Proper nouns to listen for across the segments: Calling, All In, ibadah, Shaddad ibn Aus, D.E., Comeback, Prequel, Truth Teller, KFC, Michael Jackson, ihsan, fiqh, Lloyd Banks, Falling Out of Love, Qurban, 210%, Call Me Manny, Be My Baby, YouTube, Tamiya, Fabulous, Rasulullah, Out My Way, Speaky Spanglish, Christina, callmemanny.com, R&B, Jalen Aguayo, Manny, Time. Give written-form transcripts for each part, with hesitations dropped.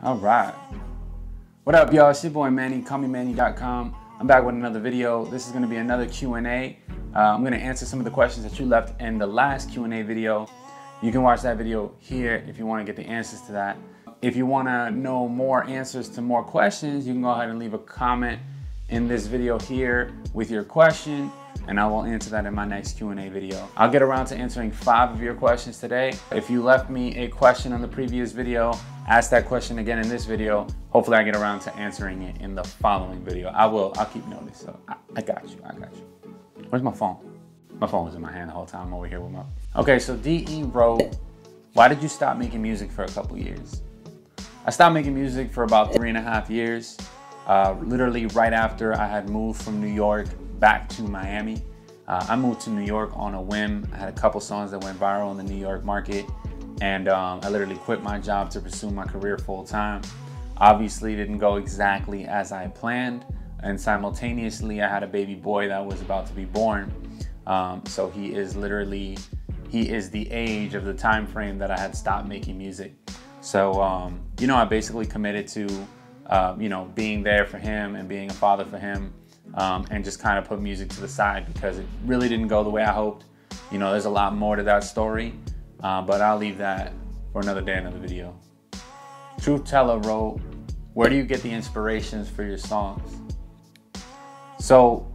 All right. What up, y'all? It's your boy Manny, callmemanny.com. I'm back with another video. This is going to be another Q&A. I'm going to answer some of the questions that you left in the last Q&A video. You can watch that video here if you want to get the answers to that. If you want to know more answers to more questions, you can go ahead and leave a comment in this video here with your question, and I will answer that in my next Q&A video. I'll get around to answering 5 of your questions today. If you left me a question on the previous video, ask that question again in this video. Hopefully I get around to answering it in the following video. I'll keep notice, so I got you, I got you. Where's my phone? My phone was in my hand the whole time. I'm over here with my... Okay, so D.E. wrote, why did you stop making music for a couple years? I stopped making music for about 3.5 years. Literally right after I had moved from New York back to Miami. I moved to New York on a whim. I had a couple songs that went viral in the New York market, and I literally quit my job to pursue my career full time. Obviously didn't go exactly as I planned, and simultaneously I had a baby boy that was about to be born. So he is the age of the time frame that I had stopped making music. So you know, I basically committed to you know, being there for him and being a father for him. And just kind of put music to the side because it really didn't go the way I hoped. You know, there's a lot more to that story, but I'll leave that for another day, another video. Truth Teller wrote, where do you get the inspirations for your songs? So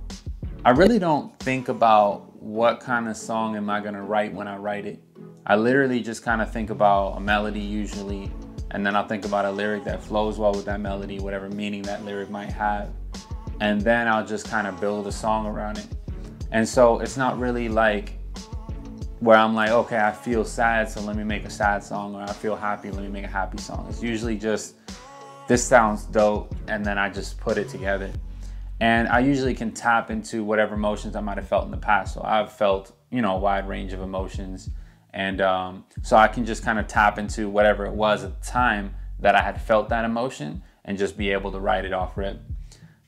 I really don't think about what kind of song am I gonna write when I write it. I literally just kind of think about a melody usually, and then I'll think about a lyric that flows well with that melody, whatever meaning that lyric might have. And then I'll just kind of build a song around it. And so it's not really like where I'm like, okay, I feel sad, so let me make a sad song, or I feel happy, let me make a happy song. It's usually just, this sounds dope, and then I just put it together. And I usually can tap into whatever emotions I might have felt in the past. So I've felt, you know, a wide range of emotions. And so I can just kind of tap into whatever it was at the time that I had felt that emotion and just be able to write it off rip.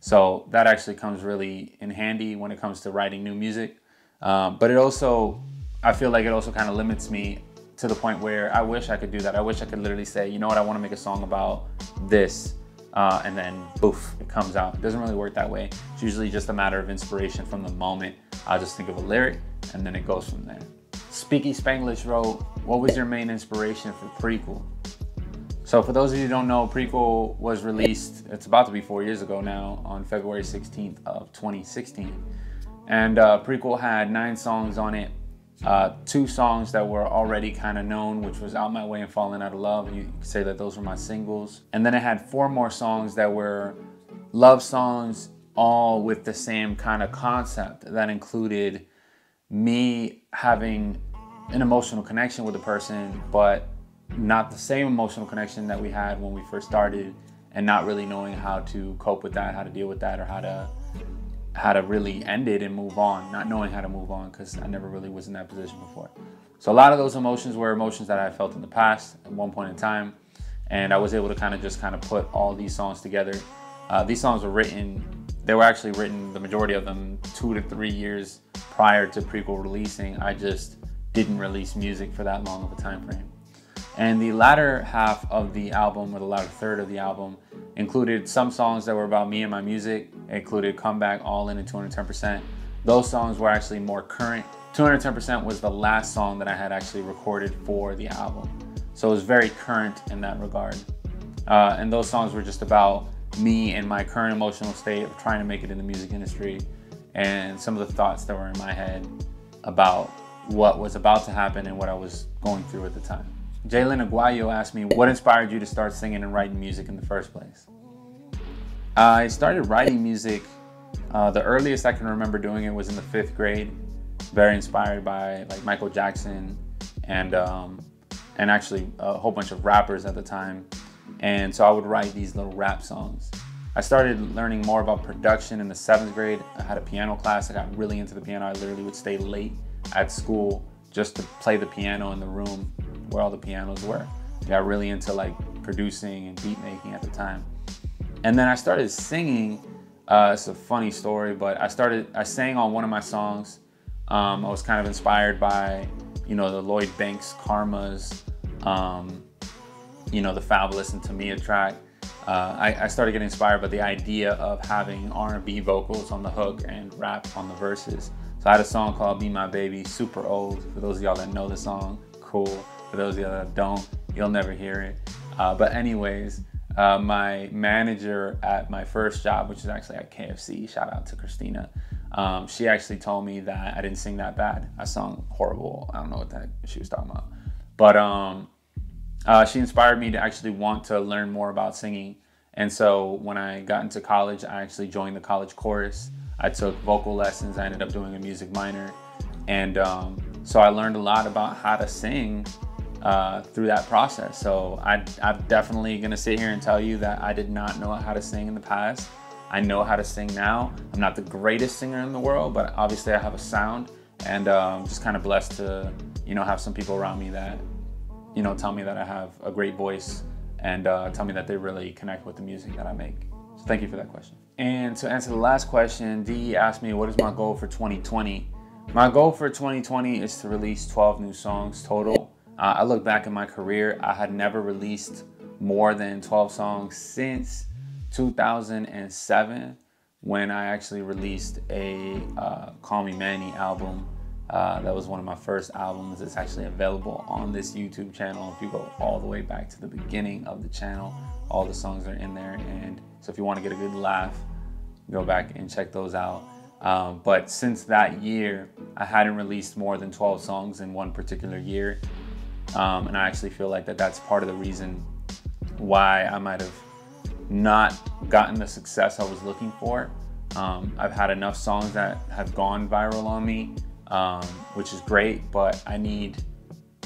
So that actually comes really in handy when it comes to writing new music. But it also, I feel like it also kind of limits me to the point where I wish I could do that. I wish I could literally say, you know what, I want to make a song about this. And then poof, it comes out. It doesn't really work that way. It's usually just a matter of inspiration from the moment. I'll just think of a lyric and then it goes from there. Speaky Spanglish wrote, what was your main inspiration for Prequel? So for those of you who don't know, Prequel was released, it's about to be 4 years ago now, on February 16th of 2016. And Prequel had 9 songs on it, 2 songs that were already kind of known, which was Out My Way and Falling Out of Love. You could say that those were my singles. And then it had 4 more songs that were love songs, all with the same kind of concept that included me having an emotional connection with a person, but not the same emotional connection that we had when we first started, and not really knowing how to cope with that, how to deal with that, or how to really end it and move on, not knowing how to move on because I never really was in that position before. So a lot of those emotions were emotions that I felt in the past at one point in time, and I was able to kind of put all these songs together. These songs were written, they were actually written, the majority of them, 2 to 3 years prior to Prequel releasing. I just didn't release music for that long of a time frame. And the latter half of the album, or the latter third of the album, included some songs that were about me and my music. It included Comeback, All In, and 210%. Those songs were actually more current. 210% was the last song that I had actually recorded for the album. So it was very current in that regard. And those songs were just about me and my current emotional state of trying to make it in the music industry, and some of the thoughts that were in my head about what was about to happen and what I was going through at the time. Jalen Aguayo asked me, what inspired you to start singing and writing music in the first place? I started writing music, the earliest I can remember doing it was in the 5th grade. Very inspired by like Michael Jackson and actually a whole bunch of rappers at the time. And so I would write these little rap songs. I started learning more about production in the 7th grade. I had a piano class. I got really into the piano. I literally would stay late at school just to play the piano in the room where all the pianos were. Got really into like producing and beat making at the time. And then I started singing. It's a funny story, but I sang on one of my songs. I was kind of inspired by, you know, the Lloyd Banks Karmas, you know, the Fabulous and Tamiya track, I started getting inspired by the idea of having R&B vocals on the hook and rap on the verses. So I had a song called Be My Baby, super old. For those of y'all that know the song, cool. For those of y'all that don't, you'll never hear it. But anyways, my manager at my first job, which is actually at KFC, shout out to Christina, she actually told me that I didn't sing that bad. I sung horrible. I don't know what that she was talking about. But she inspired me to actually want to learn more about singing. And so when I got into college, I actually joined the college chorus. I took vocal lessons. I ended up doing a music minor. And so I learned a lot about how to sing through that process. So I'm definitely gonna sit here and tell you that I did not know how to sing in the past. I know how to sing now. I'm not the greatest singer in the world, but obviously I have a sound, and just kind of blessed to, you know, have some people around me that, you know, tell me that I have a great voice and tell me that they really connect with the music that I make. So thank you for that question. And to answer the last question, D.E. asked me, what is my goal for 2020? My goal for 2020 is to release 12 new songs total. I look back at my career, I had never released more than 12 songs since 2007, when I actually released a Call Me Manny album. That was one of my first albums. It's actually available on this YouTube channel. If you go all the way back to the beginning of the channel, all the songs are in there. And so if you want to get a good laugh, go back and check those out. But since that year, I hadn't released more than 12 songs in one particular year. And I actually feel like that's part of the reason why I might have not gotten the success I was looking for. I've had enough songs that have gone viral on me, which is great, but I need,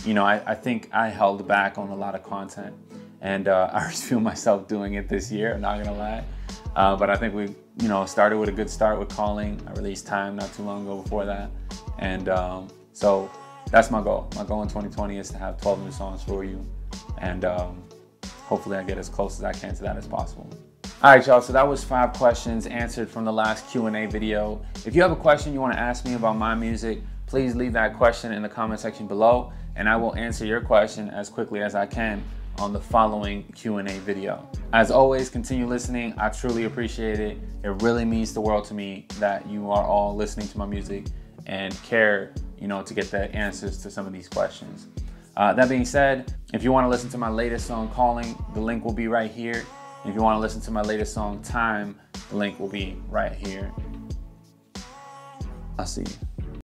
you know, I think I held back on a lot of content, and I already feel myself doing it this year, I'm not gonna lie. But I think we, you know, started with a good start with Calling. I released Time not too long ago before that. And so that's my goal. My goal in 2020 is to have 12 new songs for you. And hopefully I get as close as I can to that as possible. All right, y'all, so that was 5 questions answered from the last Q&A video. If you have a question you want to ask me about my music, please leave that question in the comment section below, and I will answer your question as quickly as I can on the following Q&A video. As always, continue listening. I truly appreciate it. It really means the world to me that you are all listening to my music and care, you know, to get the answers to some of these questions. That being said, if you want to listen to my latest song, Calling, the link will be right here. If you want to listen to my latest song, Time, the link will be right here. I'll see you.